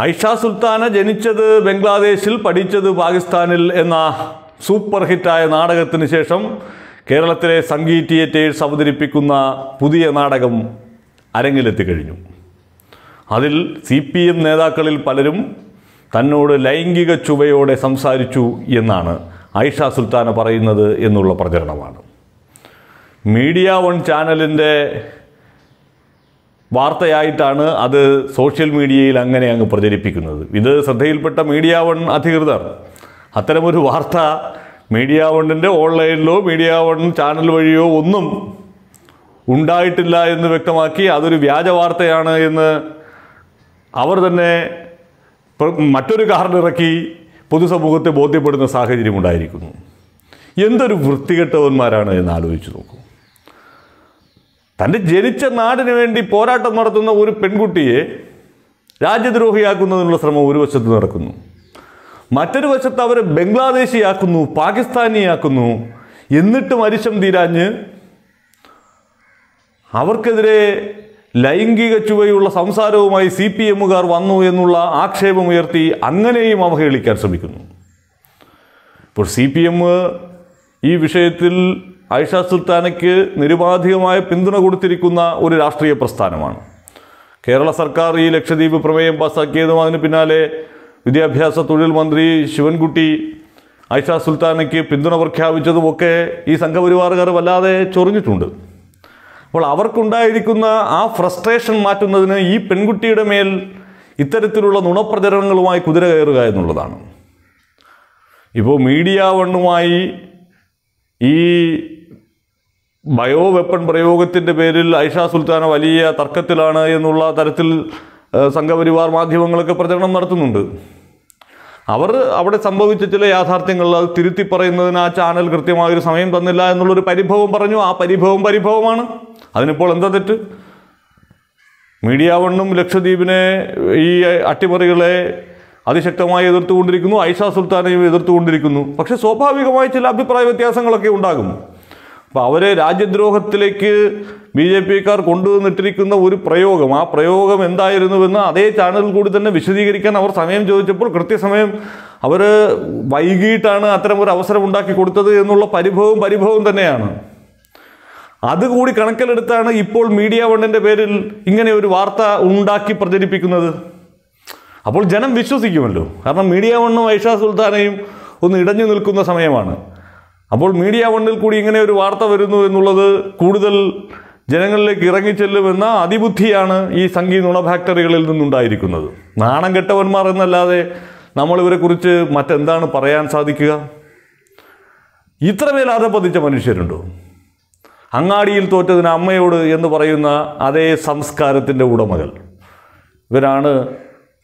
Aisha Sultana Janichad, Bangladeshil, Padichad, Pakistanil, Ena, Super Hitaya Nadagatini Shesham, Kerala Tere, Sangi Theatre, Savadri Pikuna, Pudia Nadagam, Arangilatikarium. Adil, CPM Nedakalil Palerum, Tanod, Langiga Chuvayode, Samsarichu, Yenana, Aisha Sultana Parina, Yenula Pajanavana. Media one channel in the വാർത്തയായിട്ടാണ് അത് social മീഡിയയിൽ അങ്ങനെ അങ്ങ് പ്രചരിപ്പിക്കുന്നത് ഇത് ശ്രദ്ധയിൽപ്പെട്ട media one അധികൃതർ അത്തരം ഒരു വാർത്ത മീഡിയ വണ്ണിന്റെ ഓൺലൈനിലോ മീഡിയ വൺ ചാനൽ വഴിയോ ഒന്നും ഉണ്ടായിട്ടില്ല എന്ന് വ്യക്തമാക്കി അതൊരു വ്യാജ വാർത്തയാണ് എന്ന് അവർ തന്നെ മറ്റൊരു കാരണം ഇറക്കി പൊതുസമൂഹത്തെ ബോധ്യപ്പെടുന്ന സാഹചര്യം ഉണ്ടായിരിക്കുന്നു എന്തൊരു വൃത്തികെട്ടവന്മാരാണ് എന്ന് ആലോചിച്ചു നോക്കൂ തന്റെ ജനിച്ച നാടിനു വേണ്ടി പോരാട്ടം നടത്തുന്ന ഒരു പെൺകുട്ടിയെ രാജ്യദ്രോഹിയാക്കുന്നതിനുള്ള ശ്രമം ഒരു വശത്ത് നടക്കുന്നു മറ്റൊരു വശത്ത് അവരെ ബംഗ്ലാദേശിയാക്കുന്നു പാകിസ്ഥാനിയാക്കുന്നു എന്നിട്ട് മരിശം തീരാഞ്ഞ് അവർക്കെതിരെ ലൈംഗിക ചുവയുള്ള സംസാരവുമായി സിപിഎമ്മുകാർ വന്നു എന്നുള്ള ആക്ഷേപം ഉയർത്തി അങ്ങനെയും അവഹേളിക്കാൻ ശ്രമിക്കുന്നു ഇപ്പോൾ സിപിഎം ഈ വിഷയത്തിൽ Aisha Sultanakku Nirubadhiyamaya Pinthuna Kodutthirikkunna Oru Rashtriya Prasthanamanu. Kerala Sarkar ee Lakshadweep Prameyam passakkiyathu athinu pinnale Vidyabhyasa Tozhil Mantri Sivankutty Aisha Sultanakku Pinthuna prakhyapichathu okke ee Sanghaparivaragar vallade chorinnittundu. Appol avarkkundayirikkunna aa frustration maattunnathu ee penkuttiyude mel itharathilulla nunapracharangalumayi kudira keruka ennullathaanu. Ippo media vannumayi ee Bio weapon Brayogatin the Beril, Aisha Sultana Valia, Tarkatilana, Yanula, Tartil, Sangavarivar, Madhivangalaka Pradanam Martundu. Our Sambavitilla, Athartingal, Tiriti Parana, Channel, Gratima, Samim, Panilla, and Lulu Padipom Parano, Padipom, Paripoman, Adipolanda the two Media Vandum, Lakshadweepine, Attimarigale, Adishatamay, the Tundrikunu, Aisha Sultana, the Tundrikunu. But Sopa, we go to the private Yasangalakundagum. അവരെ രാജ്യദ്രോഹത്തിലേക്ക് ബിജെപിക്കാർ കൊണ്ടുവന്നിട്ടിരിക്കുന്ന ഒരു പ്രയോഗം ആ പ്രയോഗം എന്തായിരുന്നുവെന്ന് അതേ channel കൂടി തന്നെ വിശദീകരിക്കാൻ അവർ സമയം ചോദിച്ചപ്പോൾ കൃത്യസമയം അവർ വൈകിട്ടാണ് അത്തരം ഒരു അവസരം ഉണ്ടാക്കി കൊടുത്തത് എന്നുള്ള പരിഭവം തന്നെയാണ് അത് കൂടി കണക്കിലെടുത്താണ് ഇപ്പോൾ മീഡിയ വണ്ണിന്റെ പേരിൽ ഇങ്ങനെ ഒരു വാർത്ത ഉണ്ടാക്കി പ്രചരിപ്പിക്കുന്നത് അപ്പോൾ ജനം വിശ്വസിക്കുമല്ലോ കാരണം മീഡിയ വണ്ണും ഐഷ സുൽത്താനയും ഒന്ന് ഇടഞ്ഞു നിൽക്കുന്ന സമയമാണ് അപ്പോൾ മീഡിയ വണ്ണിൽ കൂടി ഇങ്ങനെ ഒരു വാർത്ത വരുന്നു എന്നുള്ളത് കൂടുതൽ ജനങ്ങളിലേക്ക് ഇറങ്ങി ചെല്ലുമെന്ന അതിബുദ്ധിയാണ് ഈ സംഗീത നുണ ഫാക്ടറികളിൽ നിന്നുണ്ടായിരിക്കുന്നത് നാണം കെട്ടവന്മാർ എന്നല്ലാതെ നമ്മൾ ഇവരെ കുറിച്ച് മറ്റെന്താണ് പറയാൻ സാധിക്കുക ഇത്രമേൽ ആദപതിച്ച മനുഷ്യരുണ്ടോ അങ്ങാടിയിൽ തോറ്റതിന് അമ്മയോട് എന്ന് പറയുന്ന അതേ സംസ്കാരത്തിന്റെ ഉടമകൾ ഇവരാണ്